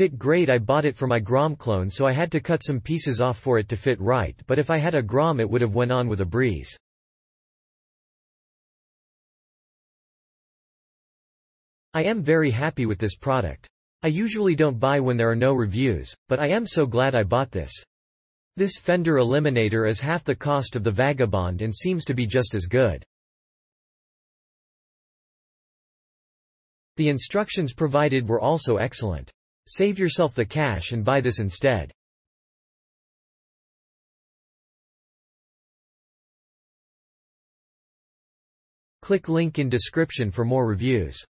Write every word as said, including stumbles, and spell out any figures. fit great. I bought it for my Grom clone, so I had to cut some pieces off for it to fit right, but if I had a Grom it would have went on with a breeze. I am very happy with this product. I usually don't buy when there are no reviews, but I am so glad I bought this. This Fender Eliminator is half the cost of the Vagabond and seems to be just as good. The instructions provided were also excellent. Save yourself the cash and buy this instead. Click link in description for more reviews.